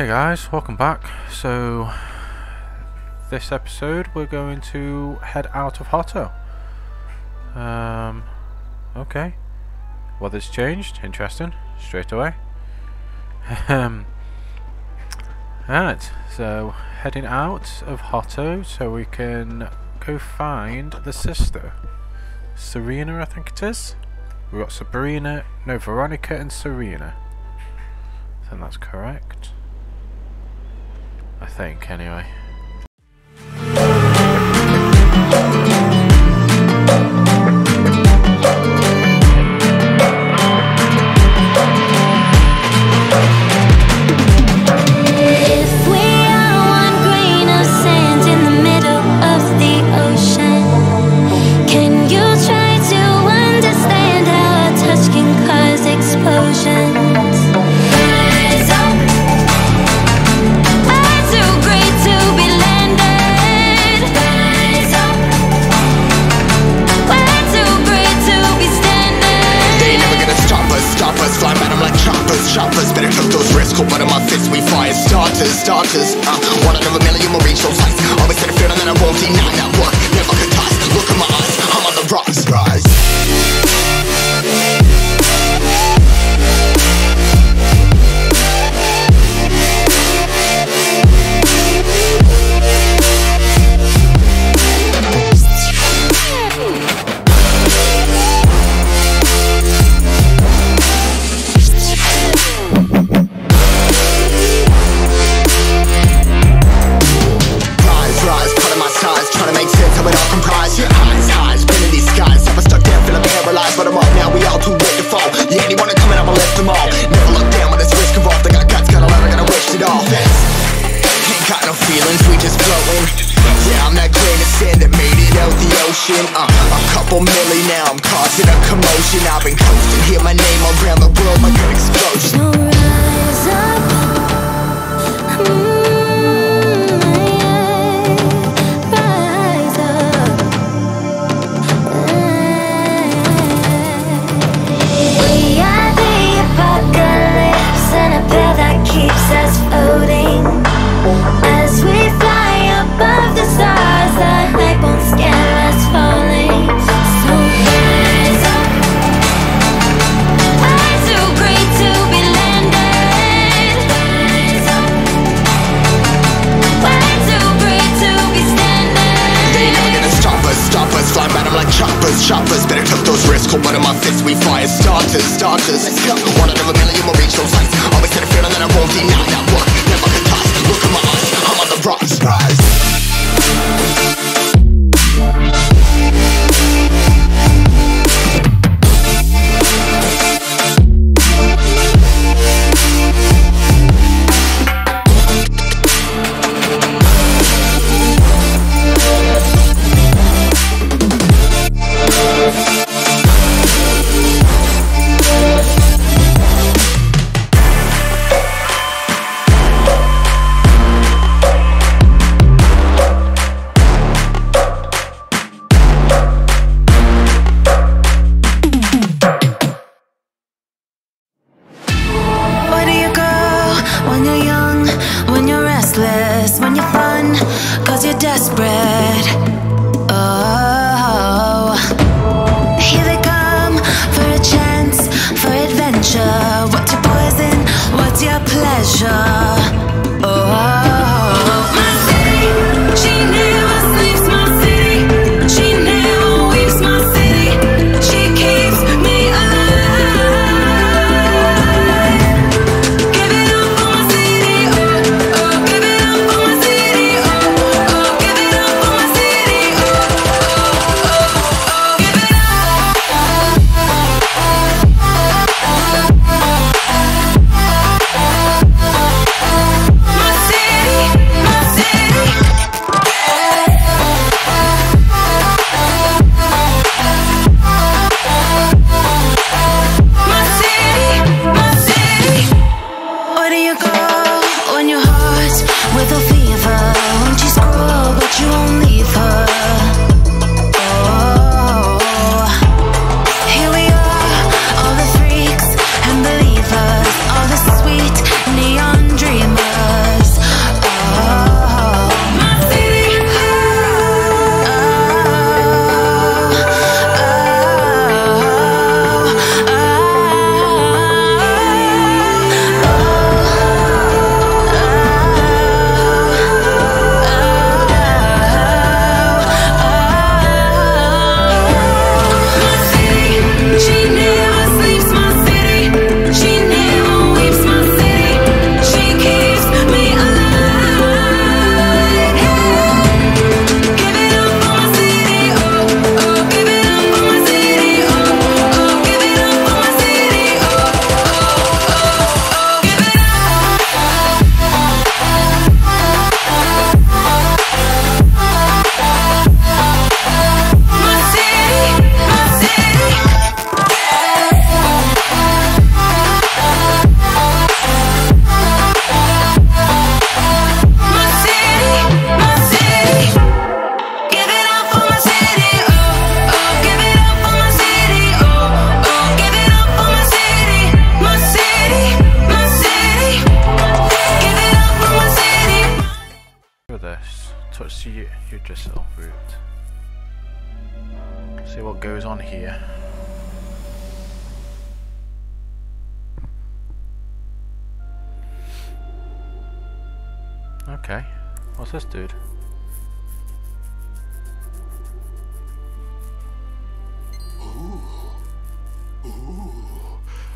Hey guys, welcome back. So this episode we're going to head out of Hotto. Okay. Weather's changed, interesting, straight away. Alright, so heading out of Hotto so we can go find the sister. Serena, I think it is. We've got Sabrina, no, Veronica and Serena. I think that's correct. I think, anyway. One out of a million will reach those heights. Always had a feeling that I won't deny that work. Never could toss. Look in my eyes, I'm on the rocks. Rise. I've been coasting, hear my name around the world like an explosion. So rise up, yeah, rise up. We are the apocalypse and a pill that keeps us floating. As we fly above the stars, the night won't scare us falling. Choppers, better took those risks. Hold one of my fists, we fire starters. Let's go. One out of a million will reach those heights. Always had a feeling that I won't deny that work. Never could toss. Look in my eyes, I'm on the rocks. Rise. little route. See what goes on here. Okay, what's this dude?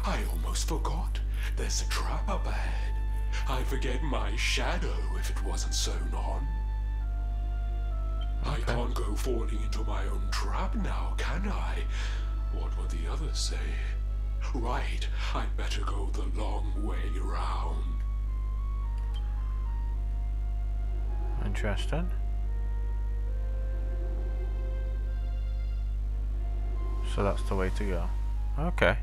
I almost forgot. There's a trap up ahead. I'd forget my shadow if it wasn't sewn on. Okay. I can't go falling into my own trap now, can I? What would the others say? Right, I'd better go the long way round. Interesting. So that's the way to go. Okay.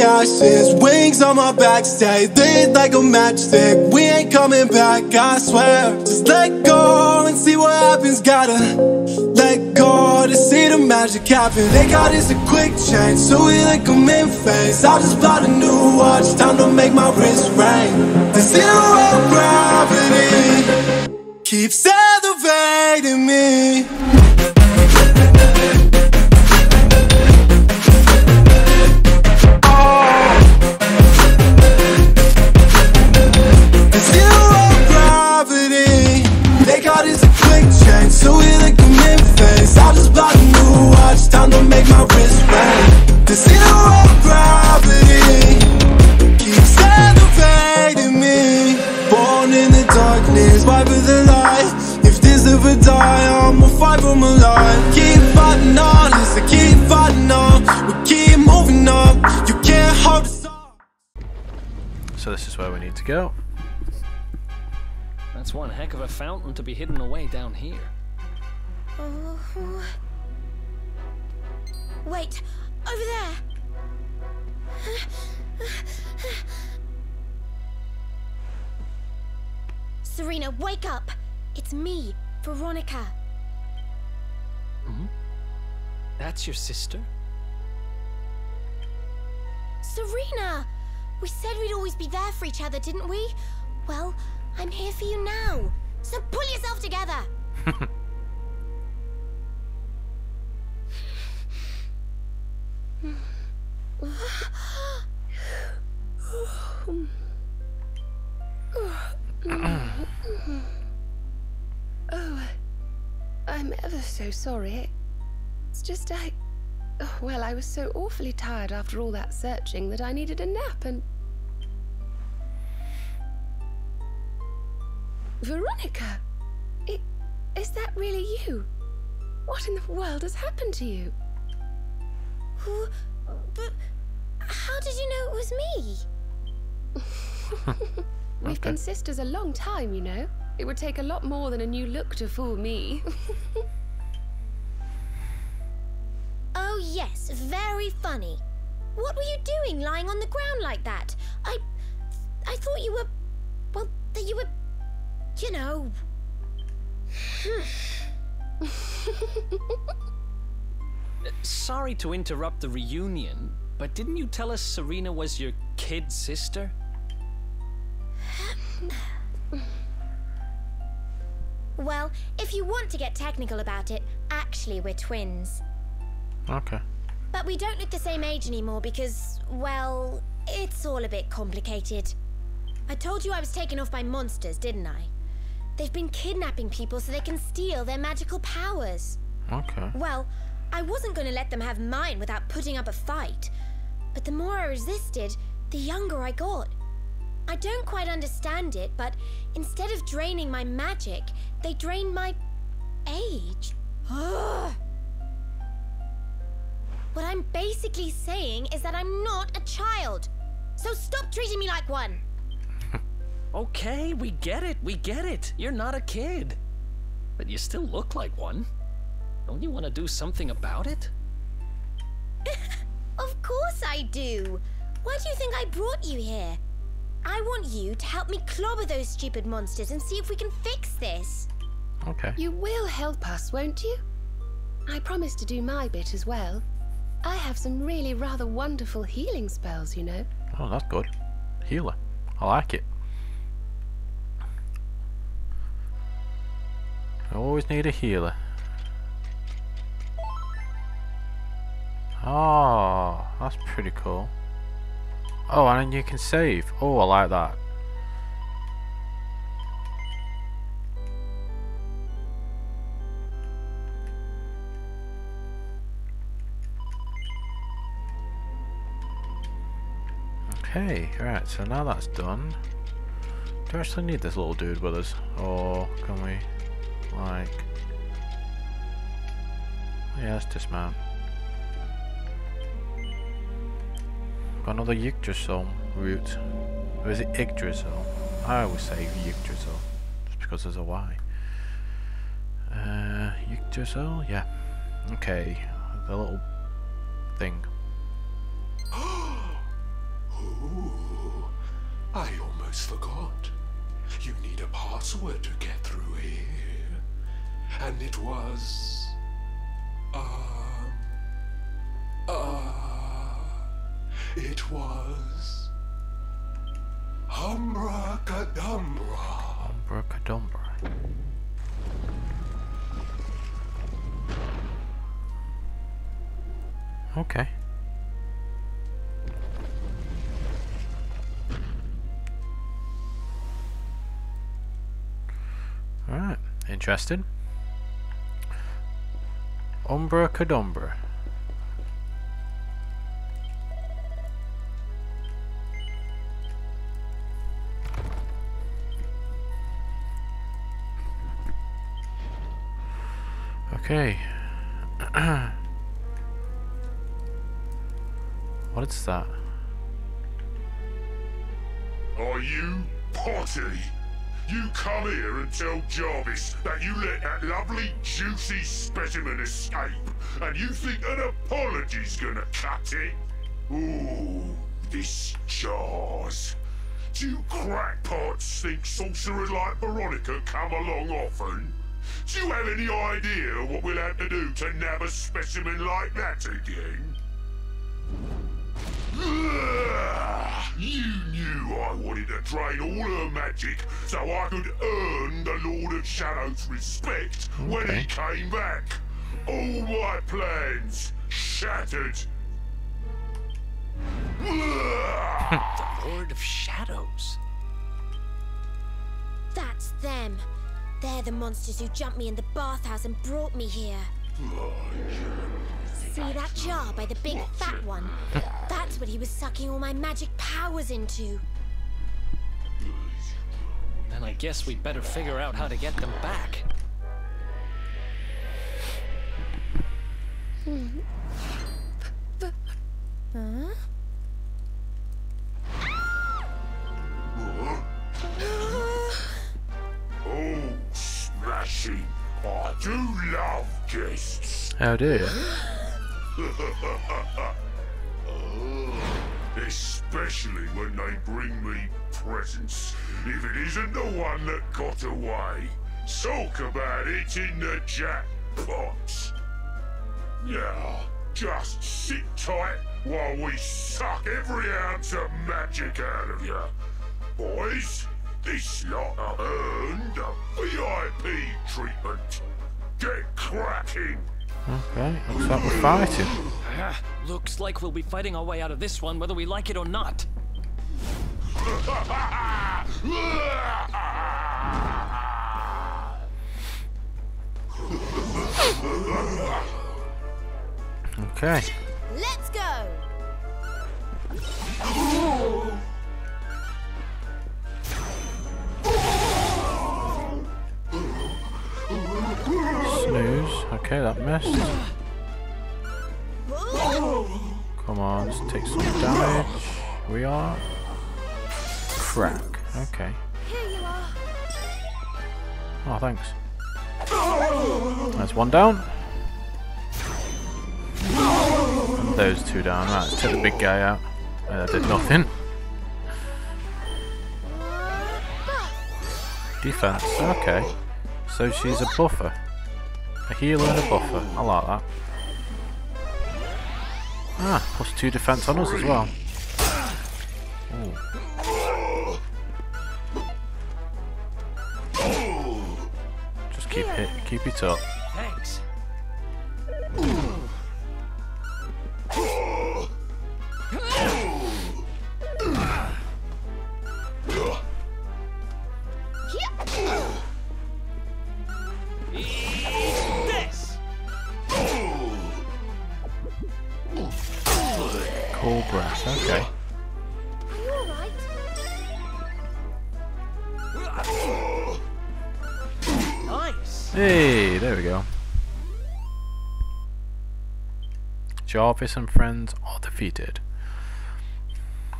Ashes, wings on my back, stay lit like a matchstick. We ain't coming back, I swear. Just let go and see what happens. Gotta let go to see the magic happen. They got us a quick change, so we like a mint face. I just bought a new watch, time to make my wrist ring. The zero gravity keeps elevating me. So this is where we need to go. That's one heck of a fountain to be hidden away down here. Oh. Wait, over there. Serena, wake up. It's me, Veronica. Hmm? That's your sister? Serena! We said we'd always be there for each other, didn't we? Well, I'm here for you now. So pull yourself together! Oh, I'm ever so sorry. It's just well, I was so awfully tired after all that searching that I needed a nap and... Veronica! Is that really you? What in the world has happened to you? But how did you know it was me? We've been sisters a long time, you know. It would take a lot more than a new look to fool me. Oh yes, very funny. What were you doing lying on the ground like that? I thought you were... well, that you were... you know... Sorry to interrupt the reunion, but didn't you tell us Serena was your kid sister? Well, if you want to get technical about it, actually we're twins. Okay. But we don't look the same age anymore because, well, it's all a bit complicated. I told you I was taken off by monsters, didn't I? They've been kidnapping people so they can steal their magical powers. Okay. Well, I wasn't going to let them have mine without putting up a fight. But the more I resisted, the younger I got. I don't quite understand it, but instead of draining my magic, they drained my... age. Ugh! What I'm basically saying is that I'm not a child. So stop treating me like one. Okay, we get it. You're not a kid. But you still look like one. Don't you want to do something about it? Of course I do. Why do you think I brought you here? I want you to help me clobber those stupid monsters and see if we can fix this. Okay. You will help us, won't you? I promise to do my bit as well. I have some really rather wonderful healing spells, you know. Oh, that's good. Healer. I like it. I always need a healer. Oh, that's pretty cool. Oh, and you can save. Oh, I like that. Okay, right, so now that's done. Do we actually need this little dude with us? Or can we, like... Yeah, let's dismount. Got another Yggdrasil route. Or is it Yggdrasil? I always say Yggdrasil. Just because there's a Y. Yggdrasil? Yeah. Okay, the little thing. Ooh, I almost forgot. You need a password to get through here. And it was... it was... Umbra Kadumbra. Umbra Kadumbra. Okay. Alright, interesting. Umbra Kadumbra. Okay. What is that? Are you potty? You come here and tell Jarvis that you let that lovely, juicy specimen escape, and you think an apology's gonna cut it? Ooh, this jars. Do you crackpots think sorcerers like Veronica come along often? Do you have any idea what we'll have to do to nab a specimen like that again? You knew I wanted to drain all her magic so I could earn the Lord of Shadows' respect when he came back. All my plans shattered. The Lord of Shadows? That's them. They're the monsters who jumped me in the bathhouse and brought me here. See that jar by the big fat one? That's what he was sucking all my magic powers into. Then I guess we'd better figure out how to get them back. Huh? I do love guests. How do you? Especially when they bring me presents, if it isn't the one that got away. Talk about it in the jackpot. Now, just sit tight while we suck every ounce of magic out of you. Boys, this lot have earned a VIP treatment. Get cracking! Okay, looks like we're fighting. Looks like we'll be fighting our way out of this one whether we like it or not. Okay. Let's go! Snooze. Okay, that missed. Come on, let's take some damage. We are. Crack. Okay. Oh, thanks. That's one down. those two down. Right, let's take the big guy out. That did nothing. Defense, okay. So she's a buffer. A healer and a buffer. I like that. Ah, plus 2 defense on us as well. Ooh. Just keep it up. Thanks. Hey, there we go. Jarvis and friends are defeated. A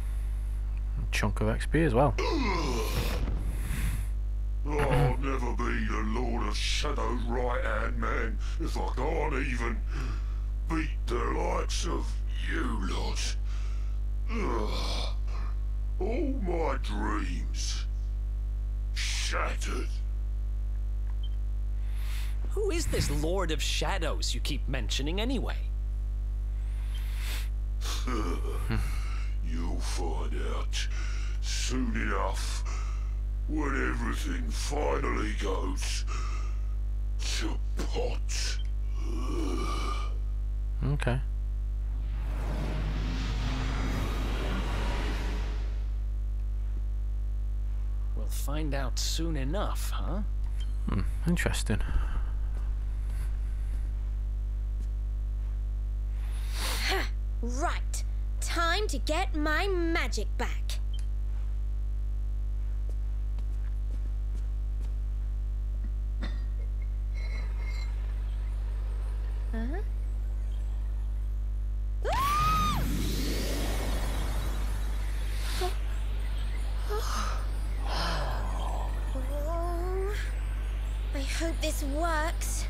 chunk of XP as well. I'll never be the Lord of Shadows' right-hand man if I can't even beat the likes of you lot. All my dreams shattered. Who is this Lord of Shadows you keep mentioning anyway? You'll find out soon enough when everything finally goes to pot. Okay. We'll find out soon enough, huh? Hmm, interesting. Right, time to get my magic back. Oh, I hope this works.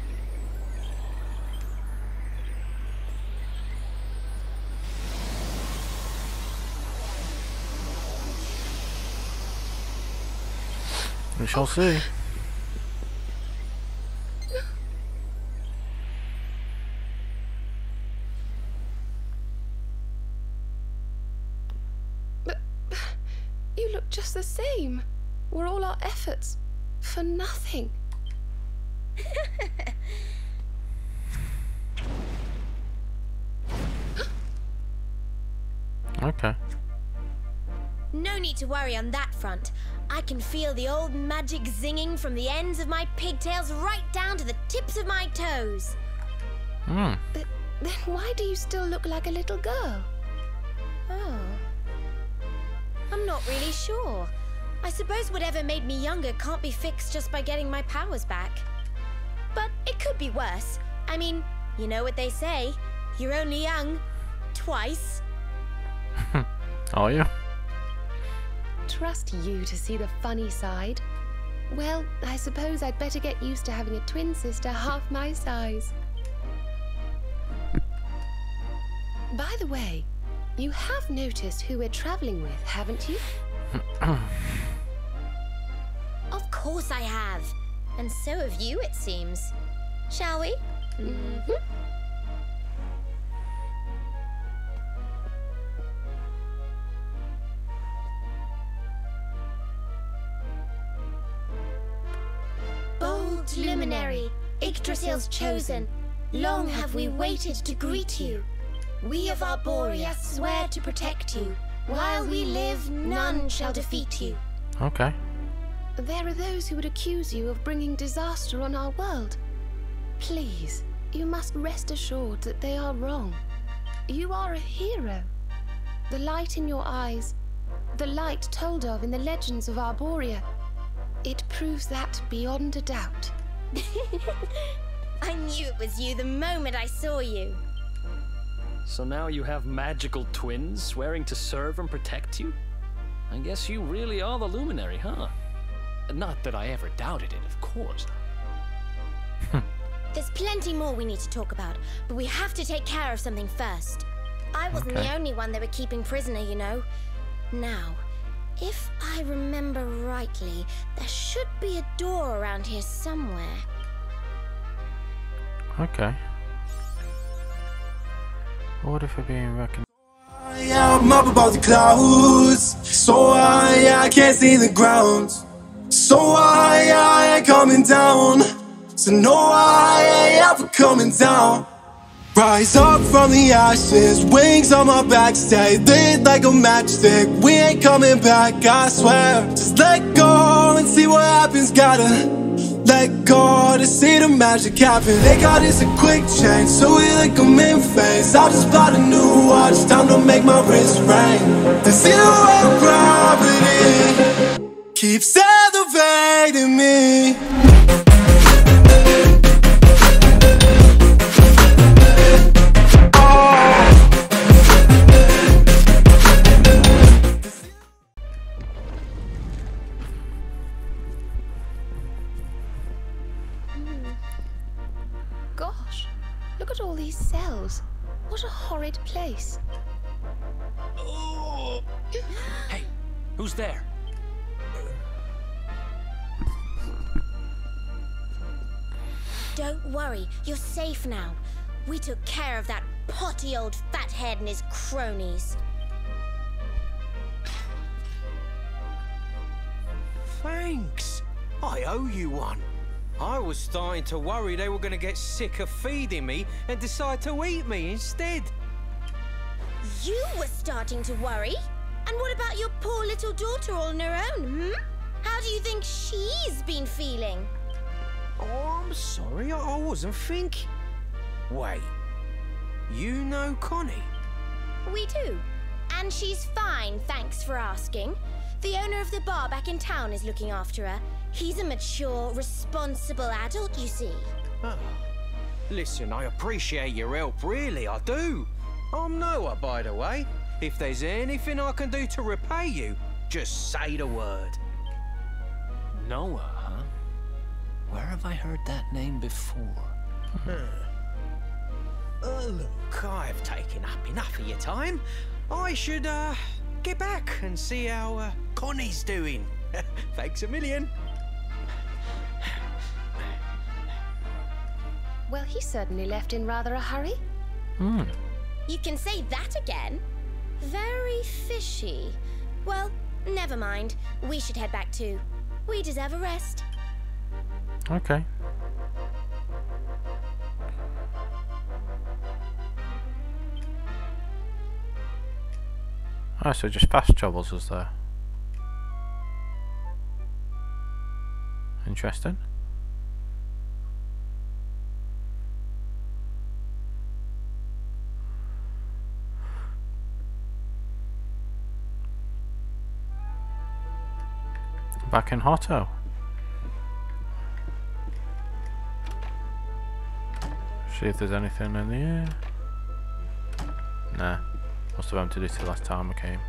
We shall see. But you look just the same. Were all our efforts for nothing? Okay. No need to worry on that front. I can feel the old magic zinging from the ends of my pigtails right down to the tips of my toes. But then why do you still look like a little girl? Oh. I'm not really sure. I suppose whatever made me younger can't be fixed just by getting my powers back. But it could be worse. I mean, you know what they say. You're only young twice. Are you? Trust you to see the funny side. Well, I suppose I'd better get used to having a twin sister half my size. By the way, you have noticed who we're traveling with, haven't you? Of course I have. And so have you, it seems. Shall we? Mm-hmm. Luminary, Yggdrasil's chosen, long have we waited to greet you. We of Arboria swear to protect you. While we live, none shall defeat you. Okay. There are those who would accuse you of bringing disaster on our world. Please, you must rest assured that they are wrong. You are a hero. The light in your eyes, the light told of in the legends of Arboria, it proves that beyond a doubt. I knew it was you the moment I saw you. So now you have magical twins swearing to serve and protect you? I guess you really are the Luminary, huh? Not that I ever doubted it, of course. There's plenty more we need to talk about, but we have to take care of something first. I wasn't the only one they were keeping prisoner, you know. Now, if I remember rightly, there should be a door around here somewhere. Okay. What if we're being recognized? I'm up above the clouds, so I can't see the ground. So I ain't coming down, so no, I ain't ever coming down. Rise up from the ashes, wings on my back, stay lit like a matchstick. We ain't coming back, I swear. Just let go and see what happens, gotta let go to see the magic happen. They got us a quick change, so we like a in phase. I just bought a new watch, time to make my wrist ring. The zero gravity keeps elevating me. What a horrid place. Oh. Hey, who's there? Don't worry, you're safe now. We took care of that potty old fathead and his cronies. Thanks. I owe you one. I was starting to worry they were going to get sick of feeding me and decide to eat me instead. You were starting to worry? And what about your poor little daughter all on her own, How do you think she's been feeling? Oh, I'm sorry, I wasn't thinking. Wait, you know Connie? We do. And she's fine, thanks for asking. The owner of the bar back in town is looking after her. He's a mature, responsible adult, you see. Oh. Listen, I appreciate your help, really, I do. I'm Noah, by the way. If there's anything I can do to repay you, just say the word. Noah, huh? Where have I heard that name before? Look, I've taken up enough of your time. I should, get back and see how, Connie's doing. Thanks a million. Well, he certainly left in rather a hurry. You can say that again. Very fishy. Well, never mind. We should head back too. We deserve a rest. Okay. Oh, so just fast travels us there. Interesting. Back in Hotto. See if there's anything in the air. Nah. Must have emptied it the last time I came.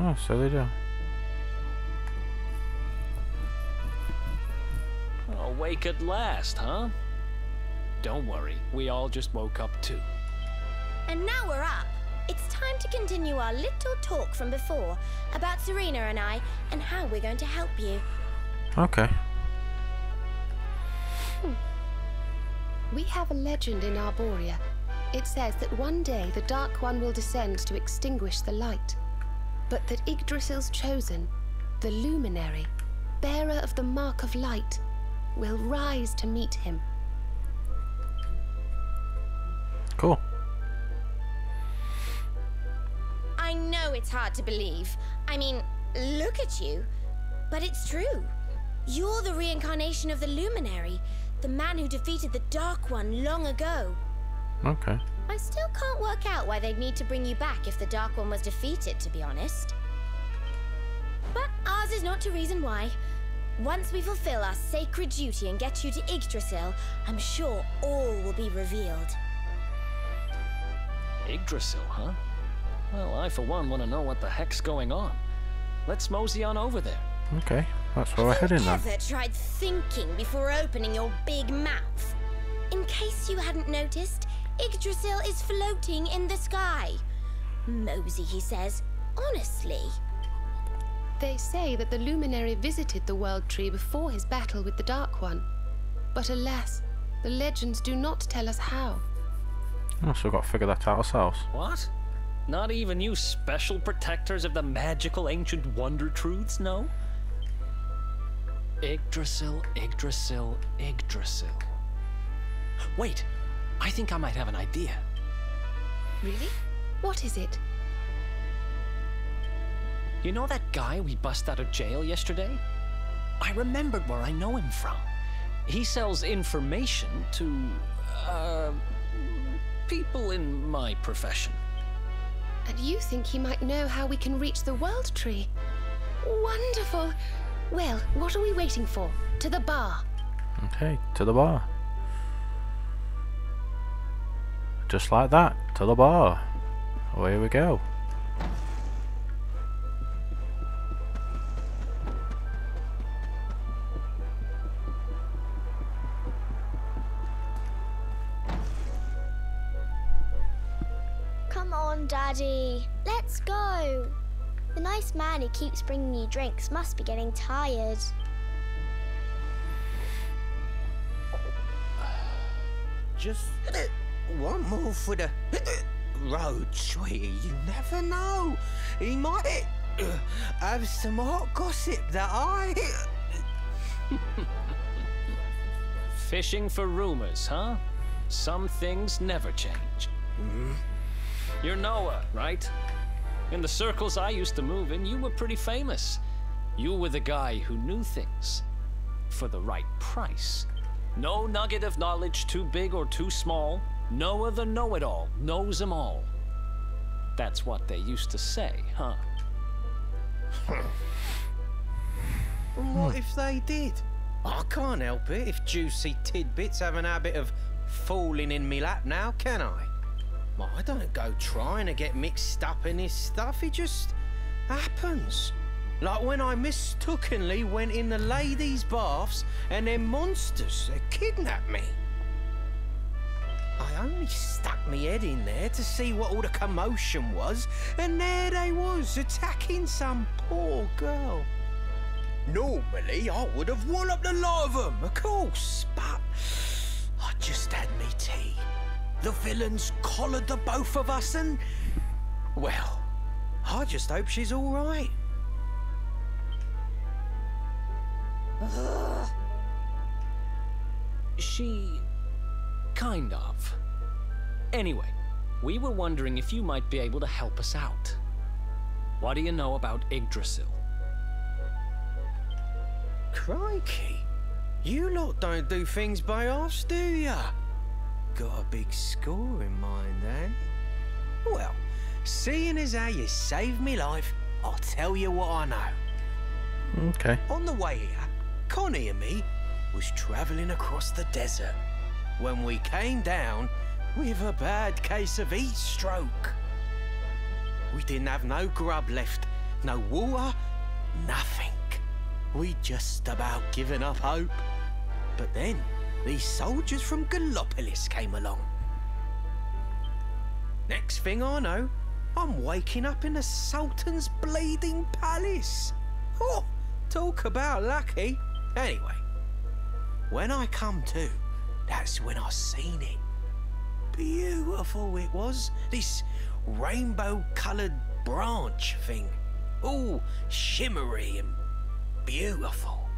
Oh, so they do. Awake at last, huh? Don't worry, we all just woke up too. And now we're up. It's time to continue our little talk from before about Serena and I and how we're going to help you. Okay. We have a legend in Arboria. It says that one day the Dark One will descend to extinguish the light, but that Yggdrasil's chosen, the Luminary, bearer of the Mark of Light, will rise to meet him. Cool. I know it's hard to believe. I mean, look at you. But it's true. You're the reincarnation of the Luminary, the man who defeated the Dark One long ago. Okay. I still can't work out why they'd need to bring you back if the Dark One was defeated, to be honest. But ours is not to reason why. Once we fulfill our sacred duty and get you to Yggdrasil, I'm sure all will be revealed. Yggdrasil, huh? Well, I for one want to know what the heck's going on. Let's mosey on over there. Okay, that's where we're heading then. Have you ever tried thinking before opening your big mouth? In case you hadn't noticed, Yggdrasil is floating in the sky. Mosey, he says. Honestly. They say that the Luminary visited the World Tree before his battle with the Dark One. But alas, the legends do not tell us how. Oh, so we've got to figure that out ourselves. What? Not even you special protectors of the magical ancient wonder truths, no? Yggdrasil, Yggdrasil, Yggdrasil. Wait, I think I might have an idea. Really? What is it? You know that guy we bust out of jail yesterday? I remembered where I know him from. He sells information to, people in my profession. And you think he might know how we can reach the World Tree? Wonderful! Well, what are we waiting for? To the bar. Okay, to the bar. Just like that, to the bar. Away we go. Daddy, let's go. The nice man who keeps bringing you drinks must be getting tired. Just one more for the road, sweetie. You never know. He might have some hot gossip that I... Fishing for rumors, huh? Some things never change. Mm-hmm. You're Noah, right? In the circles I used to move in, you were pretty famous. You were the guy who knew things. For the right price. No nugget of knowledge too big or too small. Noah the know-it-all knows them all. That's what they used to say, huh? What if they did? I can't help it if juicy tidbits have an habit of falling in me lap now, can I? I don't go trying to get mixed up in this stuff, it just happens. Like when I mistakenly went in the ladies' baths and them monsters, they kidnapped me. I only stuck my head in there to see what all the commotion was, and there they was, attacking some poor girl. Normally, I would have walloped the lot of them, of course, but I just had me tea. The villains collared the both of us and... well, I just hope she's all right. She... kind of. Anyway, we were wondering if you might be able to help us out. What do you know about Yggdrasil? Crikey. You lot don't do things by us, do ya? Got a big score in mind, eh? Well, seeing as how you saved me life, I'll tell you what I know. Okay. On the way here, Connie and me was travelling across the desert when we came down with a bad case of heat stroke. We didn't have no grub left, no water, nothing. We just about given up hope. But then, these soldiers from Galopolis came along. Next thing I know, I'm waking up in the Sultan's Bleeding Palace. Oh, talk about lucky. Anyway, when I come to, that's when I seen it. Beautiful it was, this rainbow-coloured branch thing. All shimmery and beautiful.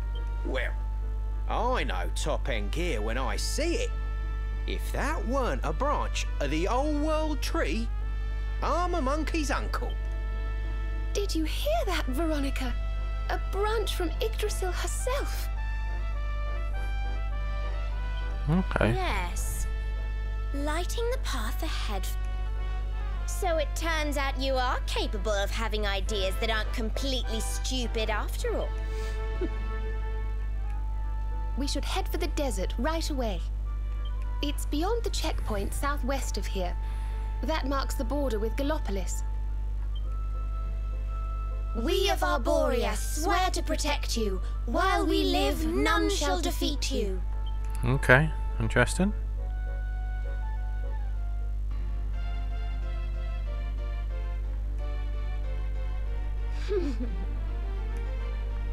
Well, I know top-end gear when I see it. If that weren't a branch of the old world tree, I'm a monkey's uncle. Did you hear that, Veronica? A branch from Yggdrasil herself. Okay. Yes. Lighting the path ahead. So it turns out you are capable of having ideas that aren't completely stupid after all. We should head for the desert right away. It's beyond the checkpoint southwest of here. That marks the border with Galopolis. We of Arboria swear to protect you. While we live, none shall defeat you. Okay, interesting.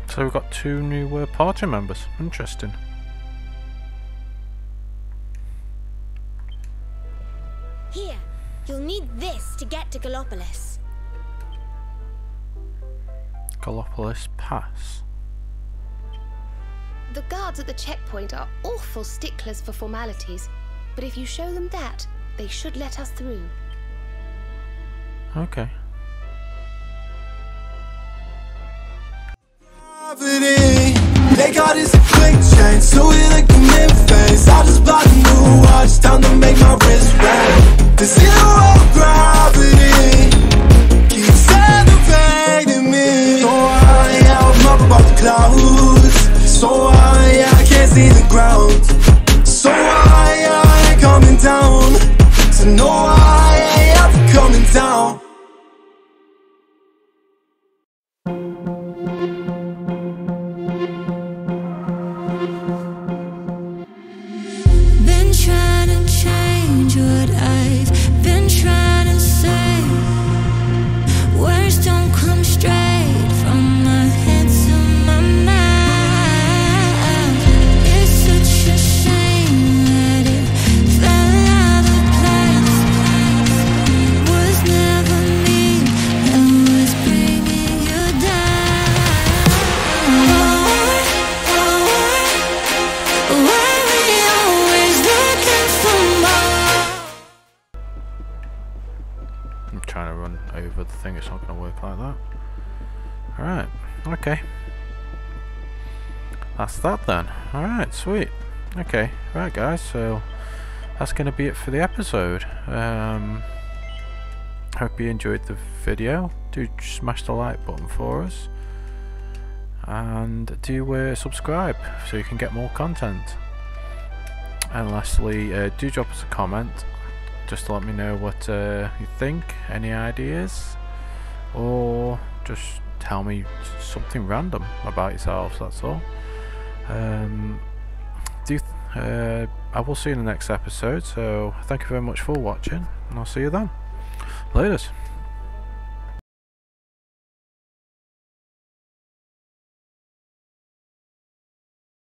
So we've got two new party members. Interesting. Here, you'll need this to get to Galopolis. Galopolis Pass. The guards at the checkpoint are awful sticklers for formalities, but if you show them that, they should let us through. Okay. They got this quick change, so we like the mid face. I just bought a new watch, time to make my wrist round. The zero gravity keeps elevating me. So high, yeah, I'm up above the clouds. So high, yeah, I can't see the ground. So high, yeah, I ain't coming down. So no, I ain't coming down. That then. Alright, sweet. Okay, right guys, so that's going to be it for the episode. Hope you enjoyed the video. Do smash the like button for us. And do subscribe so you can get more content. And lastly, do drop us a comment just to let me know what you think, any ideas, or just tell me something random about yourselves, that's all. I will see you in the next episode, so thank you very much for watching, and I'll see you then. Laters.